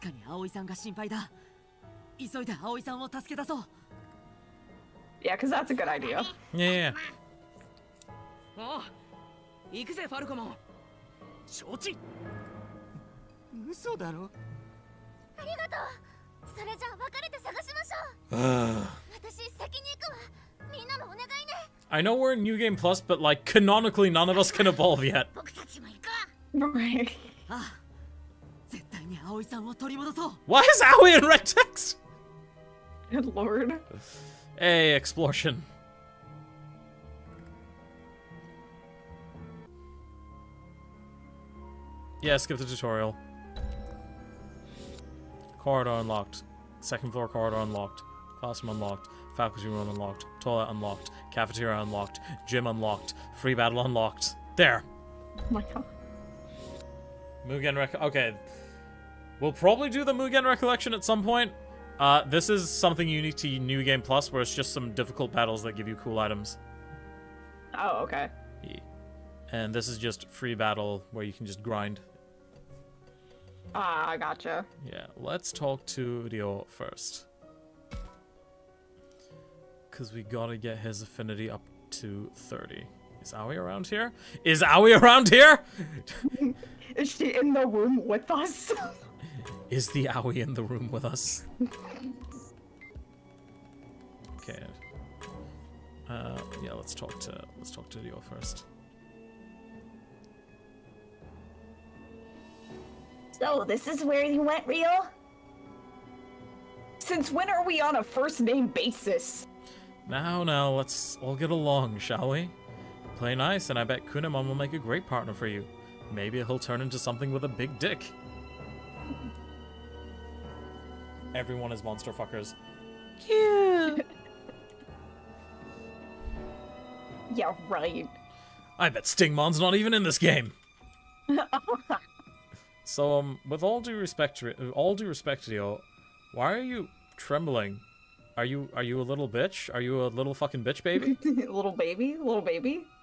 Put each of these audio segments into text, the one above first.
確かに葵さんが心配だ。急いで葵さんを助け出そう。 Yeah, because that's a good idea. Yeah. Oh, let's go, Falcomon. Shoji. Uso daro. Arigatou. Sore ja wakarete sagashimashou. Watashi seki ni iku wa. Minna no onegai ne. I know we're in New Game Plus, but like canonically none of us can evolve yet. Right. Why is Aoi in red text? Good lord. Hey, explosion. Yeah, skip the tutorial. Corridor unlocked. Second floor corridor unlocked. Classroom unlocked. Faculty room unlocked. Toilet unlocked. Cafeteria unlocked. Gym unlocked. Free battle unlocked. There. Oh my god. Mugen Rec. Okay. We'll probably do the Mugen Recollection at some point. This is something unique to New Game Plus, where it's just some difficult battles that give you cool items. Oh, okay. Yeah. And this is just free battle, where you can just grind. Ah, gotcha. Yeah, let's talk to Dio first. Because we gotta get his affinity up to 30. Is Aoi around here? Is Aoi around here? Is she in the room with us? Is the Aoi in the room with us? Okay. Yeah, let's talk to Dio first. So this is where you went, Ryo? Since when are we on a first name basis? Now, let's all get along, shall we? Play nice, and I bet Kunemon will make a great partner for you. Maybe he'll turn into something with a big dick. Everyone is monster fuckers. Cute. Yeah, right. I bet Stingmon's not even in this game. So, with all due respect to Dio, why are you trembling? Are you a little bitch? Are you a little fucking bitch baby? Little baby?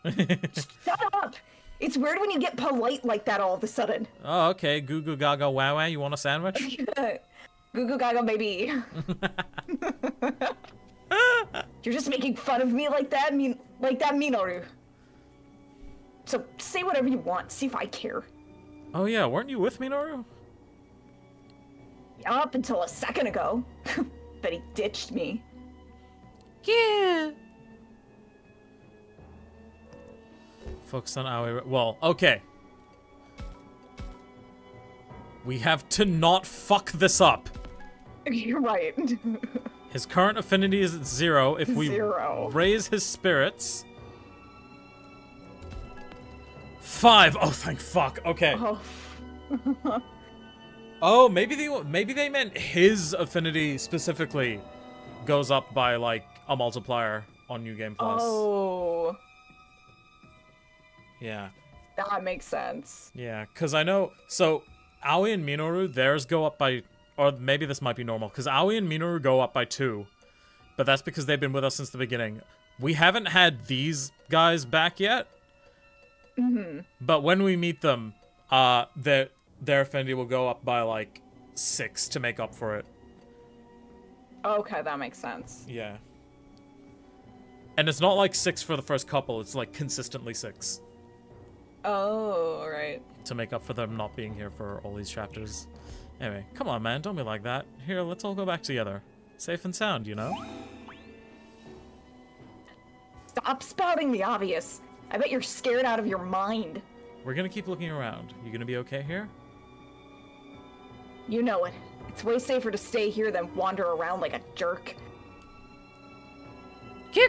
Shut up! It's weird when you get polite like that all of a sudden. Oh, okay. Goo goo gaga wow wow. You want a sandwich? Goo goo gaga baby. You're just making fun of me like that, Minoru. So say whatever you want. See if I care. Oh yeah, weren't you with Minoru? Up until a second ago, but he ditched me. Yeah. Focus on Aoi. Well, okay. We have to not fuck this up. You're right. His current affinity is at 0. If we raise his spirits... 5. Oh, thank fuck. Okay. Oh, oh maybe they meant his affinity specifically goes up by like a multiplier on New Game Plus. Oh. Yeah. That makes sense. Yeah, because I know... So, Aoi and Minoru, theirs go up by... Or maybe this might be normal, because Aoi and Minoru go up by 2. But that's because they've been with us since the beginning. We haven't had these guys back yet. Mm-hmm. But when we meet them, their affinity will go up by, like, 6 to make up for it. Okay, that makes sense. Yeah. And it's not, like, 6 for the first couple. It's, like, consistently 6. Oh, all right. To make up for them not being here for all these chapters. Anyway, come on, man. Don't be like that. Here, let's all go back together. Safe and sound, you know? Stop spouting the obvious. I bet you're scared out of your mind. We're gonna keep looking around. You gonna be okay here? You know it. It's way safer to stay here than wander around like a jerk. Kia!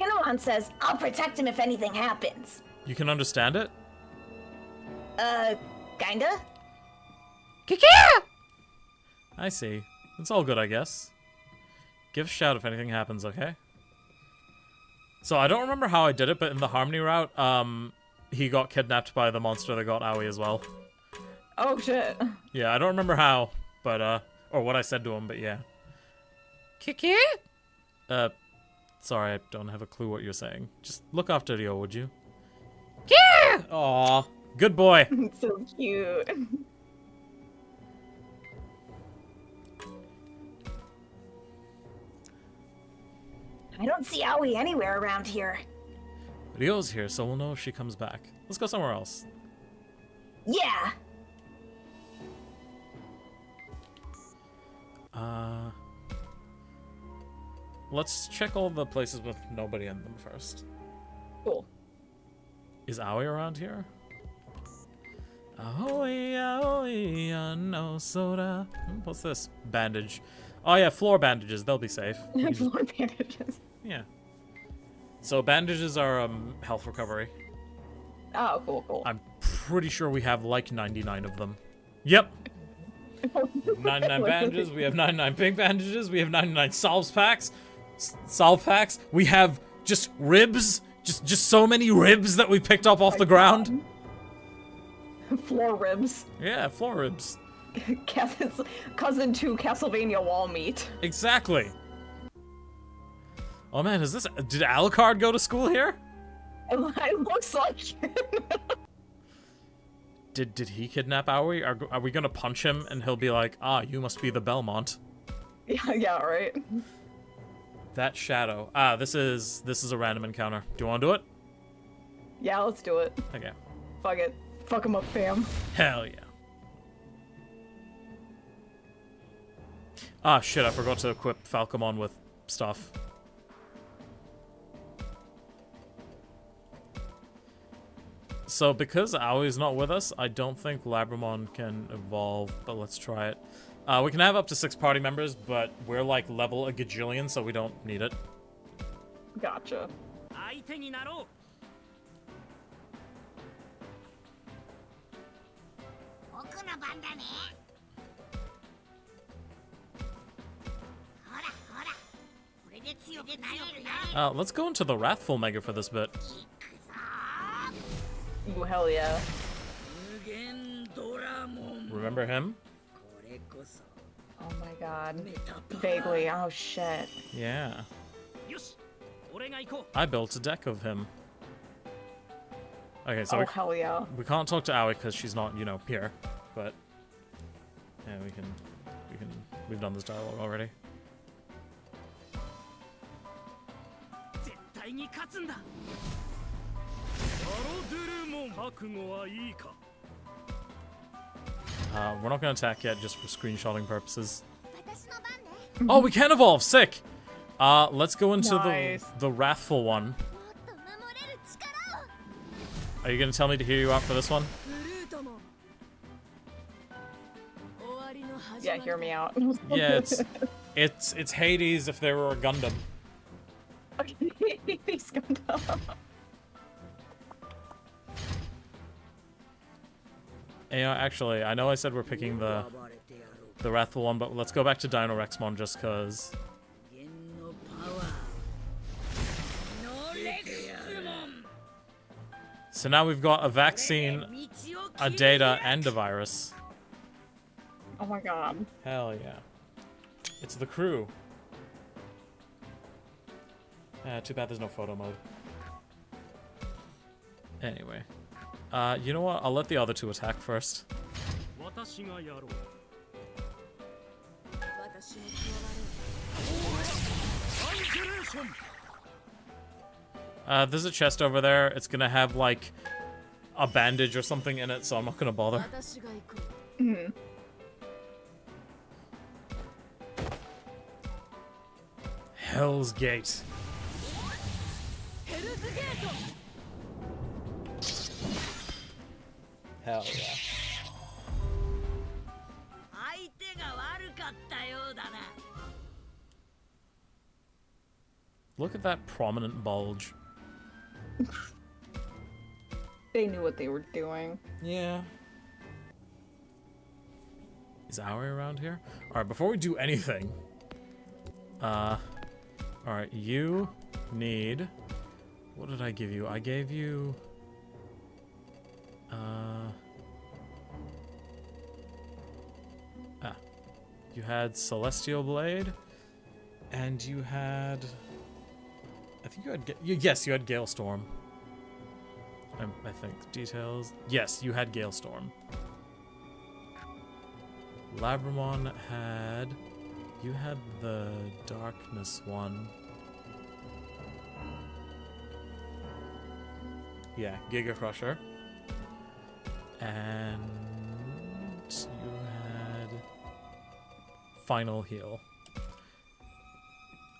Kunemon says, I'll protect him if anything happens. You can understand it? Kinda? Kikya! I see. It's all good, I guess. Give a shout if anything happens, okay? So I don't remember how I did it, but in the Harmony route, he got kidnapped by the monster that got Aoi as well. Oh, shit. Yeah, I don't remember how, but, or what I said to him, but yeah. Kikya? Sorry, I don't have a clue what you're saying. Just look after Dio, would you? Yeah! Aw, Good boy. So cute. I don't see Aoi anywhere around here. Ryo's here, so we'll know if she comes back. Let's go somewhere else. Yeah. Let's check all the places with nobody in them first. Cool. Is Aoi around here? Aoi, Aoi, ano sora. What's this? Bandage. Oh yeah, floor bandages. They'll be safe. Floor bandages. Yeah. So bandages are health recovery. Oh, cool, cool. I'm pretty sure we have like 99 of them. Yep. 99 bandages. We have 99 pink bandages. We have 99 salve packs. We have just ribs. Just so many ribs that we picked up off the ground. Floor ribs. Yeah, floor ribs. Cousin to Castlevania wall meat. Exactly. Oh man, is this? Did Alucard go to school here? It looks like. Did he kidnap Aoi? Are we gonna punch him and he'll be like, ah, you must be the Belmont? Yeah, yeah, right. That shadow. Ah, this is a random encounter. Do you want to do it? Yeah, let's do it. Okay. Fuck it. Fuck him up, fam. Hell yeah. Ah, shit, I forgot to equip Falcomon with stuff. So, because Aoi's not with us, I don't think Labramon can evolve, but let's try it. We can have up to 6 party members, but we're, like, level a gajillion, so we don't need it. Gotcha. Let's go into the Wrathful Mega for this bit. Ooh, hell yeah. Remember him? Oh my god. Vaguely, oh shit. Yeah. I built a deck of him. Okay, so oh, hell yeah. We can't talk to Aoi because she's not, you know, here. But yeah, we've done this dialogue already. We're not gonna attack yet, just for screenshotting purposes. Oh, we can evolve! Sick! Let's go into the Wrathful one. Are you gonna tell me to hear you out for this one? Yeah, hear me out. Yeah, it's Hades if there were a Gundam. He's Gundam. You know, actually, I know I said we're picking the Wrathful one, but let's go back to DinoRexmon just cause. So now we've got a vaccine, a data, and a virus. Oh my god. Hell yeah. It's the crew. Too bad there's no photo mode. Anyway. You know what? I'll let the other two attack first. There's a chest over there. It's gonna have, like, a bandage or something in it, so I'm not gonna bother. Mm-hmm. Hell's Gate. Hell yeah. Look at that prominent bulge. They knew what they were doing. Yeah. Is Aoi around here? Alright, before we do anything. Alright, you need... What did I give you? I gave you... You had Celestial Blade, and you had... I think you had... Yes, you had Gale Storm. I think details. Yes, you had Gale Storm. Labramon had... You had the darkness one. Yeah, Giga Crusher. And you had Final Heal.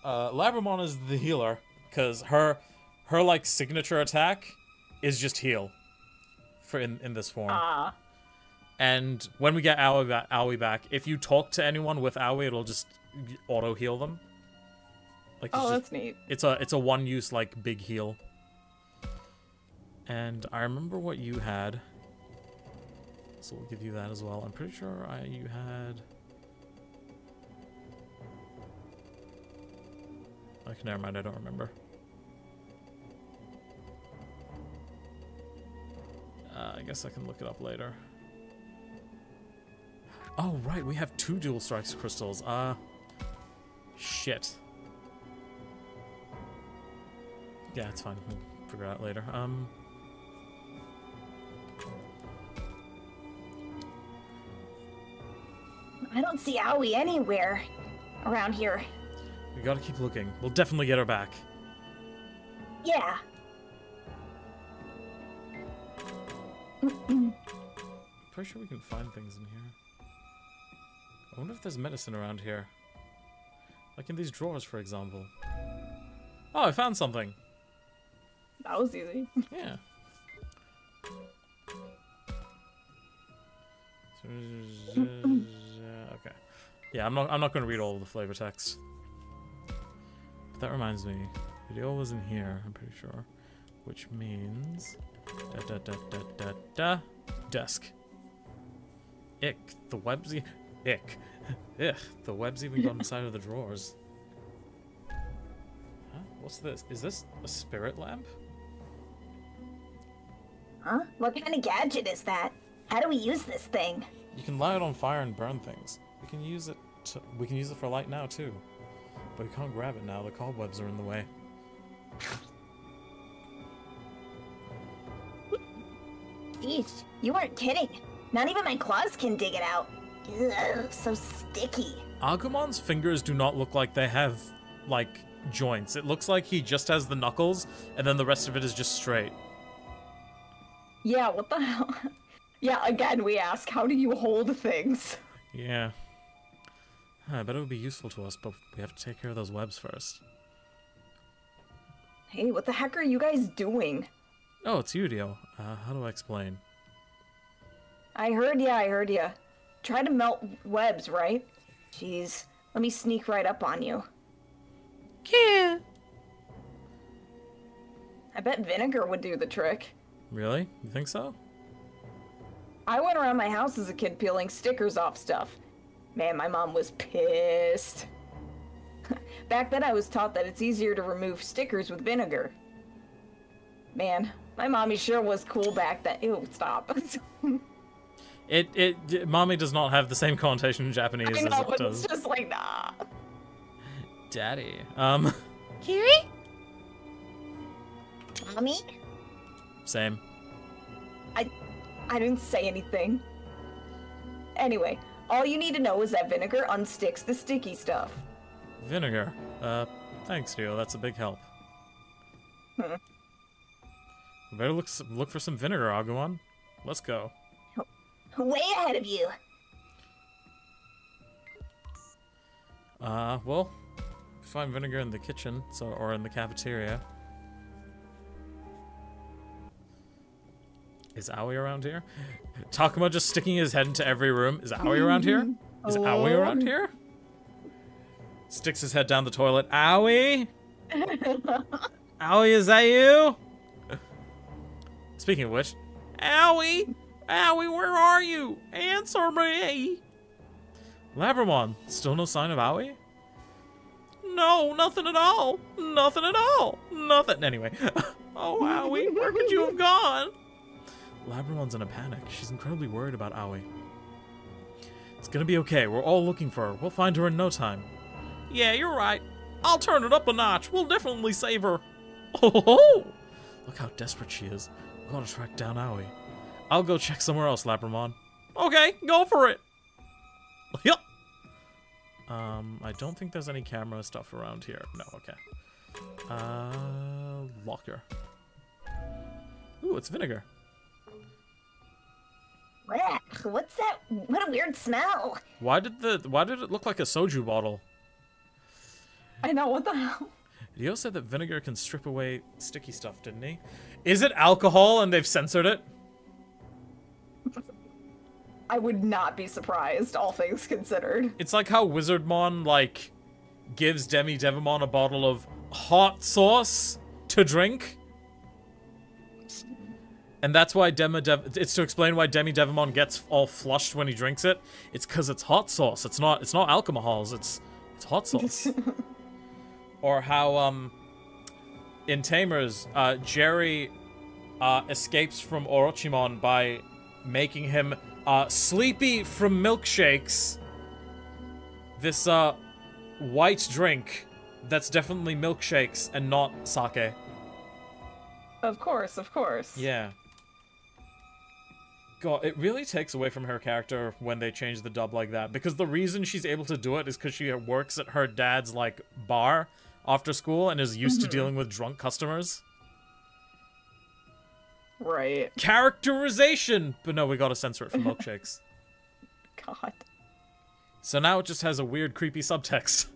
Labramon is the healer, because her like signature attack is just heal for in this form. And when we get Aoi back, if you talk to anyone with Aoi, it'll just auto heal them. Like, oh, that's just neat. It's a one use like big heal. And I remember what you had, so we'll give you that as well. I'm pretty sure you had... Okay, never mind, I don't remember. I guess I can look it up later. Oh, right, we have 2 dual strikes crystals. Shit. Yeah, it's fine. We'll figure it out later. I don't see Aoi anywhere around here. We gotta keep looking. We'll definitely get her back. Yeah. I'm pretty sure we can find things in here. I wonder if there's medicine around here. Like in these drawers, for example. Oh, I found something. That was easy. Yeah. Okay. Yeah, I'm not gonna read all of the flavor text. But that reminds me. Dio was in here, I'm pretty sure. Which means desk. Ick, the web's ick. Ick, the web's even gone inside of the drawers. Huh? What's this? Is this a spirit lamp? Huh? What kind of gadget is that? How do we use this thing? You can light it on fire and burn things. We can use it for light now too. But we can't grab it now, the cobwebs are in the way. Jeez, you weren't kidding. Not even my claws can dig it out. Ugh, so sticky. Agumon's fingers do not look like they have, like, joints. It looks like he just has the knuckles, and then the rest of it is just straight. Yeah, what the hell? Yeah, again, we ask, how do you hold things? Yeah. I bet it would be useful to us, but we have to take care of those webs first. Hey, what the heck are you guys doing? Oh, it's you, Dio. How do I explain? I heard ya. Try to melt webs, right? Jeez, let me sneak right up on you. Yeah. I bet vinegar would do the trick. Really? You think so? I went around my house as a kid peeling stickers off stuff. Man, my mom was pissed. Back then I was taught that it's easier to remove stickers with vinegar. Man, my mommy sure was cool back then. Ew, stop. Mommy does not have the same connotation in Japanese as it does. It's just like, nah. Daddy. Kiri? Mommy? Same. I didn't say anything. Anyway. All you need to know is that vinegar unsticks the sticky stuff. Vinegar? Thanks, Dio. That's a big help. We better look for some vinegar, Agumon. Let's go. Way ahead of you. Well, find vinegar in the kitchen, or in the cafeteria. Is Aoi around here? Takuma just sticking his head into every room. Is Aoi around here? Is Aoi around here? Sticks his head down the toilet. Aoi? Aoi, is that you? Speaking of which, Aoi! Aoi, where are you? Answer me! Labramon, still no sign of Aoi? No, nothing at all. Nothing at all. Nothing. Anyway. Oh, Aoi, where could you have gone? Labramon's in a panic. She's incredibly worried about Aoi. It's gonna be okay. We're all looking for her. We'll find her in no time. Yeah, you're right. I'll turn it up a notch. We'll definitely save her. Oh! Look how desperate she is. I've got to track down Aoi. I'll go check somewhere else, Labramon. Okay, go for it. Yep. I don't think there's any camera stuff around here. No, okay. Locker. Ooh, it's vinegar. What's that? What a weird smell. Why did it look like a soju bottle? I know, what the hell? Dio said that vinegar can strip away sticky stuff, didn't he? Is it alcohol and they've censored it? I would not be surprised, all things considered. It's like how Wizardmon, like, gives Demi Devamon a bottle of hot sauce to drink. And that's why it's to explain why Demi Devamon gets all flushed when he drinks it. It's because it's hot sauce. It's not alcohols. It's hot sauce. Or how in Tamers, Jerry escapes from Orochimon by making him sleepy from milkshakes. This white drink that's definitely milkshakes and not sake. Of course, of course. Yeah. God, it really takes away from her character when they change the dub like that, because the reason she's able to do it is because she works at her dad's, like, bar after school and is used to dealing with drunk customers. Right. Characterization! But no, we gotta censor it for milkshakes. God. So now it just has a weird, creepy subtext.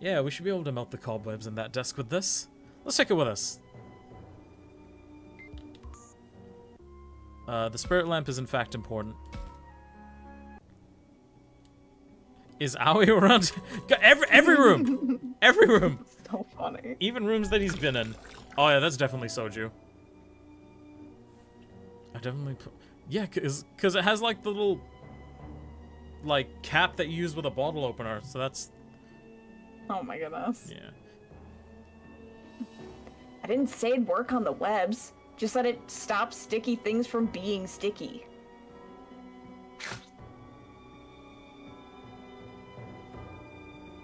Yeah, we should be able to melt the cobwebs in that desk with this. Let's take it with us. The spirit lamp is in fact important. Is Aoi around? every room! Every room! So funny. Even rooms that he's been in. Oh yeah, that's definitely soju. I definitely... Yeah, because it has like the little... like, cap that you use with a bottle opener, so that's... Oh my goodness. Yeah. I didn't say it'd work on the webs. Just that it stops sticky things from being sticky.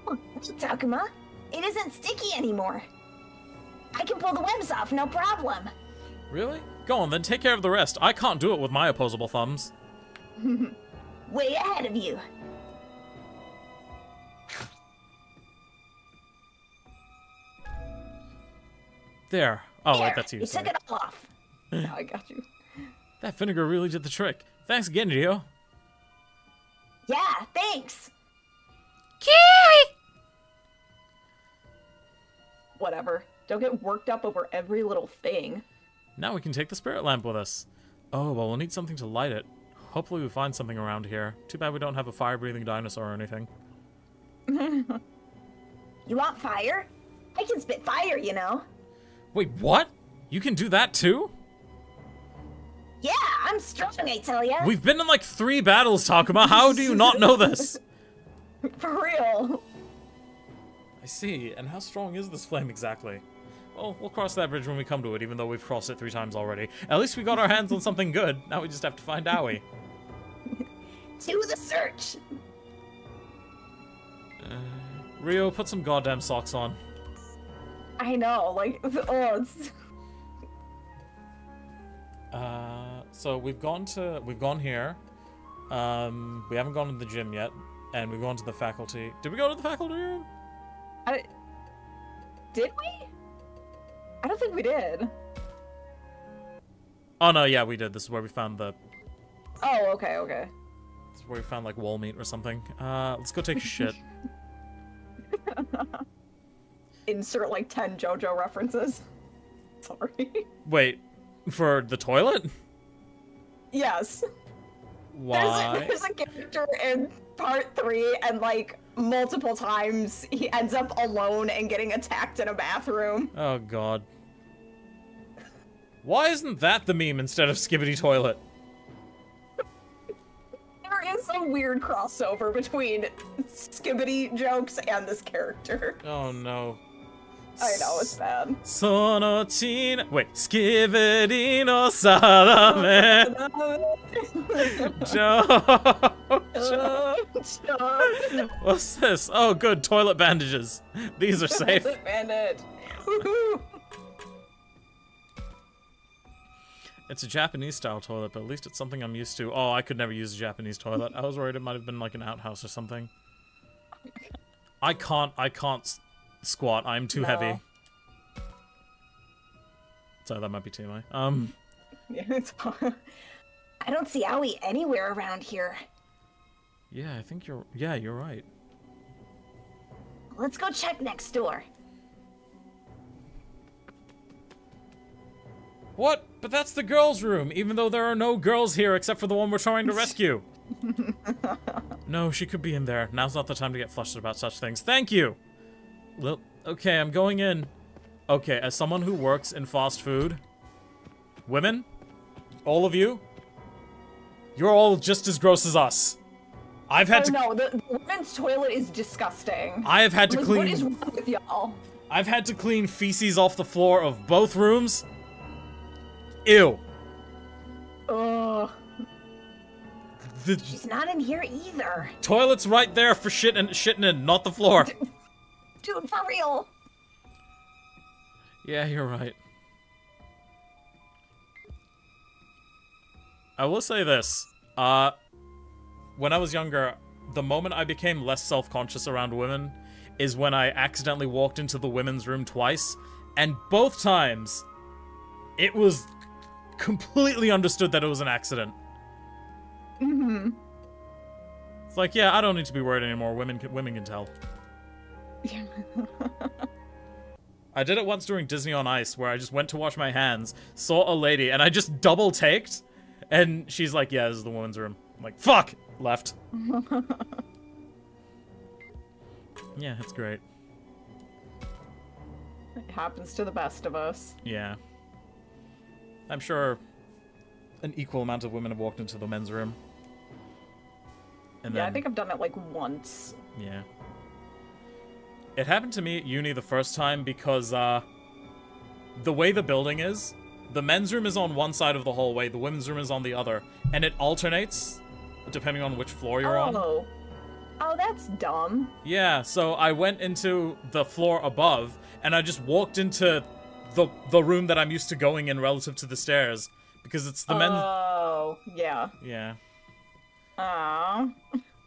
Oh, Takuma, it isn't sticky anymore. I can pull the webs off, no problem. Really? Go on then, take care of the rest. I can't do it with my opposable thumbs. Way ahead of you. There. Oh, there. Wait, that's you. You took it all off. Now I got you. That vinegar really did the trick. Thanks again, Dio. Yeah, thanks. Kiwi! Whatever. Don't get worked up over every little thing. Now we can take the spirit lamp with us. Oh, well, we'll need something to light it. Hopefully we find something around here. Too bad we don't have a fire-breathing dinosaur or anything. You want fire? I can spit fire, you know. Wait, what? You can do that too? Yeah, I'm strong, I tell ya. We've been in like 3 battles, Takuma. How do you not know this? For real. I see. And how strong is this flame exactly? Well, we'll cross that bridge when we come to it, even though we've crossed it 3 times already. At least we got our hands on something good. Now we just have to find Aoi. To the search! Ryo, put some goddamn socks on. I know, like, oh, it's... So we've gone here, we haven't gone to the gym yet, and we've gone to the faculty. Did we go to the faculty room? Did we? I don't think we did. Oh, no, yeah, we did. This is where we found the... Oh, okay, okay. This is where we found, like, wall meat or something. Let's go take a shit. Insert like 10 JoJo references. Sorry. Wait, for the toilet? Yes. Why? There's a character in part 3 and like multiple times he ends up alone and getting attacked in a bathroom. Oh god. Why isn't that the meme instead of Skibbity Toilet? There is a weird crossover between Skibbity jokes and this character. Oh no. I know, it's bad. Wait, Skibbity no Salame. What's this? Oh, good, toilet bandages. These are safe. Toilet bandage. Woohoo! It's a Japanese-style toilet, but at least it's something I'm used to. Oh, I could never use a Japanese toilet. I was worried it might have been like an outhouse or something. I can't squat. I'm too heavy. Sorry, that might be TMI. Yeah, it's fine. I don't see Aoi anywhere around here. Yeah, I think you're... Yeah, you're right. Let's go check next door. What? But that's the girls' room, even though there are no girls here except for the one we're trying to rescue. No, she could be in there. Now's not the time to get flustered about such things. Thank you! Well, okay, I'm going in. Okay, as someone who works in fast food... Women? All of you? You're all just as gross as us. I've had to... No, the women's toilet is disgusting. I have had to clean... What is wrong with y'all? I've had to clean feces off the floor of both rooms. Ew. Ugh. She's not in here either. Toilet's right there for shitting in, not the floor. Dude, for real. Yeah, you're right. I will say this. When I was younger, the moment I became less self-conscious around women is when I accidentally walked into the women's room twice, and both times, it was... completely understood that it was an accident. Mm-hmm. It's like, yeah, I don't need to be worried anymore. Women can tell. Yeah. I did it once during Disney on Ice, where I just went to wash my hands, saw a lady, and I just double-taked, and she's like, yeah, this is the woman's room. I'm like, fuck! Left. Yeah, it's great. It happens to the best of us. Yeah. I'm sure an equal amount of women have walked into the men's room. And yeah, then, I think I've done it like once. Yeah. It happened to me at uni the first time because the way the building is, the men's room is on one side of the hallway, the women's room is on the other, and it alternates depending on which floor you're on. Oh, that's dumb. Yeah, so I went into the floor above, and I just walked into... The room that I'm used to going in relative to the stairs, because it's the men's... Oh, yeah. Yeah. Aww.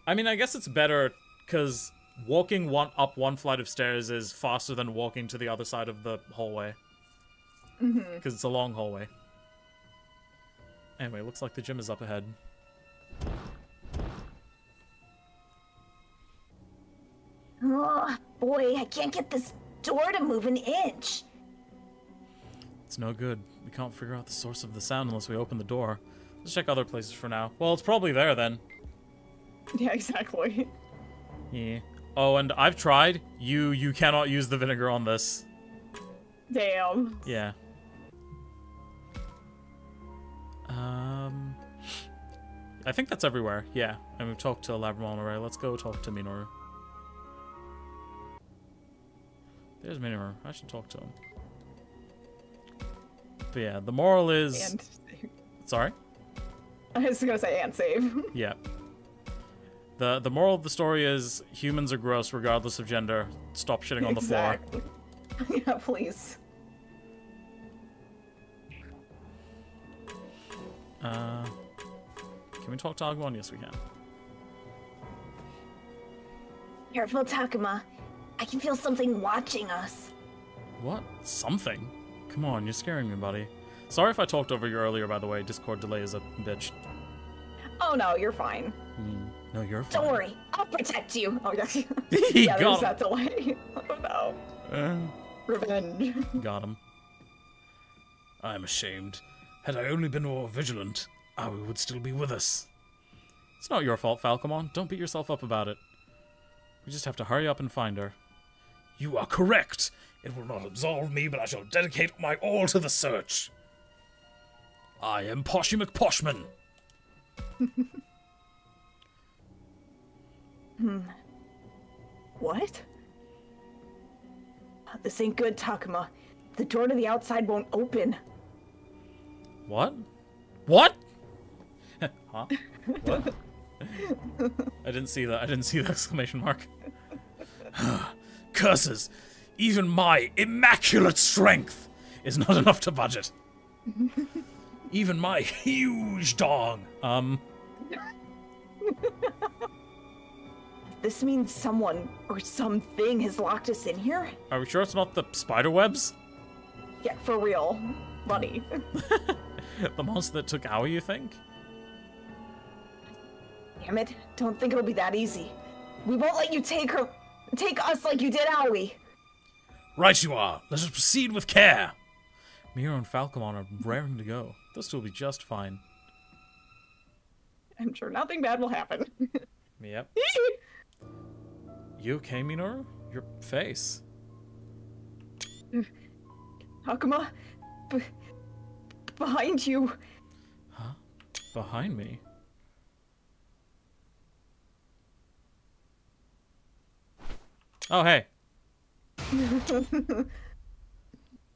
I mean, I guess it's better, because walking up one flight of stairs is faster than walking to the other side of the hallway. Mm-hmm. Because it's a long hallway. Anyway, looks like the gym is up ahead. Oh, boy, I can't get this door to move an inch. It's no good. We can't figure out the source of the sound unless we open the door. Let's check other places for now. Well, it's probably there then. Yeah, exactly. Yeah. Oh, and I've tried. You cannot use the vinegar on this. Damn. Yeah. I think that's everywhere. Yeah. And we've talked to Labramon already. Let's go talk to Minoru. There's Minoru. I should talk to him. But yeah, the moral is... And save. Sorry? I was gonna say, and save. Yeah. The moral of the story is, humans are gross regardless of gender. Stop shitting on the floor. Yeah, please. Can we talk to Agumon? Yes, we can. Careful, Takuma. I can feel something watching us. What? Something? Come on, you're scaring me, buddy. Sorry if I talked over you earlier, by the way. Discord delay is a bitch. Oh, no, you're fine. No, you're fine. Don't worry. I'll protect you. Oh, yeah. Yeah, there's that delay. Oh, no. Revenge. Got him. I'm ashamed. Had I only been more vigilant, Aoi would still be with us. It's not your fault, Falcomon. Don't beat yourself up about it. We just have to hurry up and find her. You are correct. It will not absolve me, but I shall dedicate my all to the search. I am Poshy McPoshman. What? This ain't good, Takuma. The door to the outside won't open. What? What? Huh? What? I didn't see that. I didn't see the exclamation mark. Curses! Even my immaculate strength is not enough to budget. Even my huge dong. This means someone or something has locked us in here? Are we sure it's not the spider webs? Yeah, for real. Buddy. The monster that took Aoi, you think? Damn it. Don't think it'll be that easy. We won't let you take us like you did Aoi. Right you are. Let us proceed with care. Miro and Falcomon are raring to go. This will be just fine. I'm sure nothing bad will happen. Yep. You okay, Minoru? Your face. Takuma, behind you. Huh? Behind me? Oh, hey.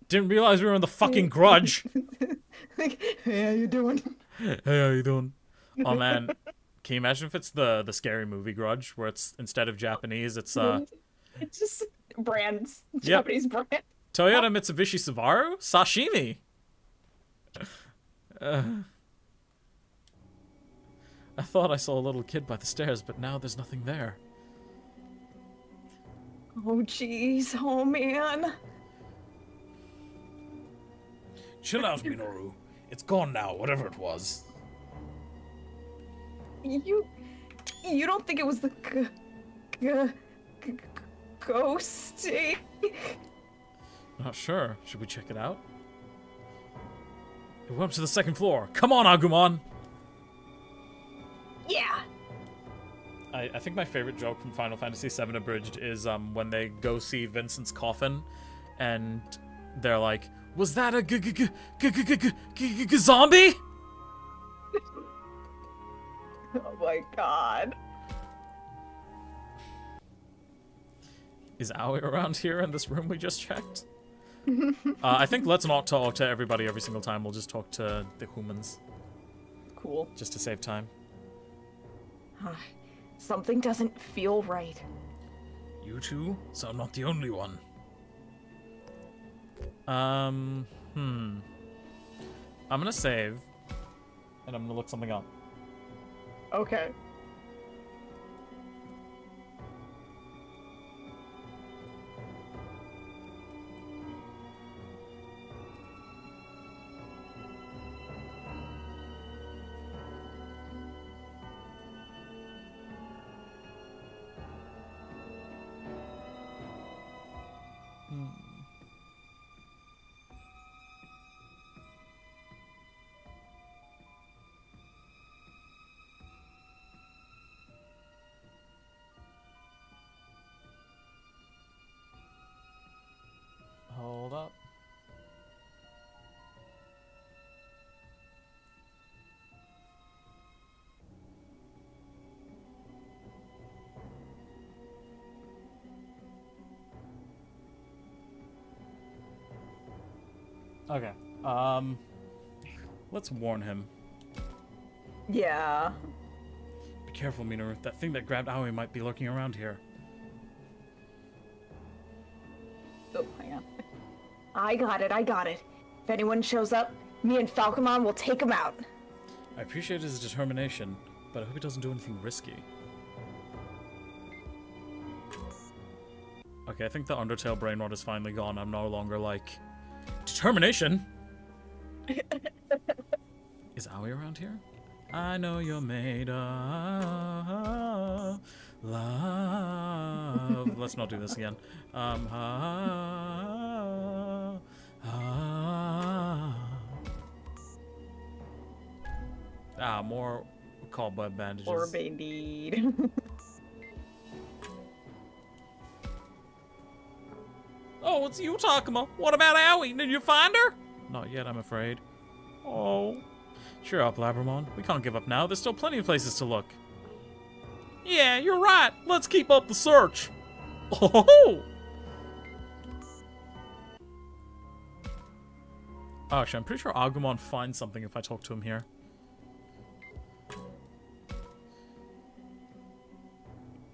Didn't realize we were in the fucking Grudge. Like, hey, how you doing? Hey, how you doing? Oh, man. Can you imagine if it's the scary movie Grudge, where it's, instead of Japanese, it's just brands. Yep. Japanese brand. Toyota Mitsubishi Subaru? Sashimi! I thought I saw a little kid by the stairs, but now there's nothing there. Oh, jeez. Oh, man. Chill out, Minoru. It's gone now, whatever it was. You don't think it was the ghost? Not sure. Should we check it out? It went up to the second floor. Come on, Agumon! Yeah! I think my favorite joke from Final Fantasy VII Abridged is when they go see Vincent's coffin, and they're like, was that a zombie? Oh my god. Is Aoi around here in this room we just checked? I think let's not talk to everybody every single time. We'll just talk to the humans. Cool. Just to save time. Something doesn't feel right. You two? So I'm not the only one. I'm gonna save. And I'm gonna look something up. Okay. Okay, let's warn him. Yeah. Be careful, Minoru. That thing that grabbed Aoi might be lurking around here. Oh, hang on. I got it. If anyone shows up, me and Falcomon will take him out. I appreciate his determination, but I hope he doesn't do anything risky. Okay, I think the Undertale brain rot is finally gone. I'm no longer like... determination? Is Aoi around here? I know you're made of love. Let's not do this again. More cold blood bandages. Or indeed. Oh, it's you, Takuma. What about Aoi? Did you find her? Not yet, I'm afraid. Oh. Cheer up, Labramon. We can't give up now. There's still plenty of places to look. Yeah, you're right. Let's keep up the search. Oh. Actually, I'm pretty sure Agumon finds something if I talk to him here.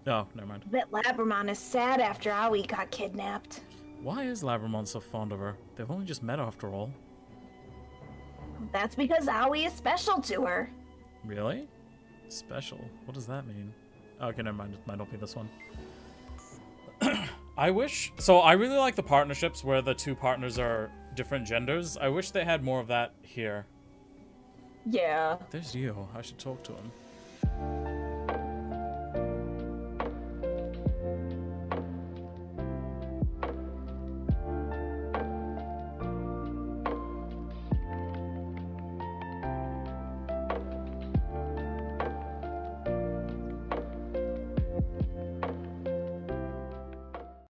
Oh, never mind. That Labramon is sad after Aoi got kidnapped. Why is Labramon so fond of her? They've only just met after all. Oh, That's because Aoi is special to her. Really? Special? What does that mean? Okay, never mind. It might not be this one. I wish... So, I really like the partnerships where the two partners are different genders. I wish they had more of that here. Yeah. There's Dio. I should talk to him.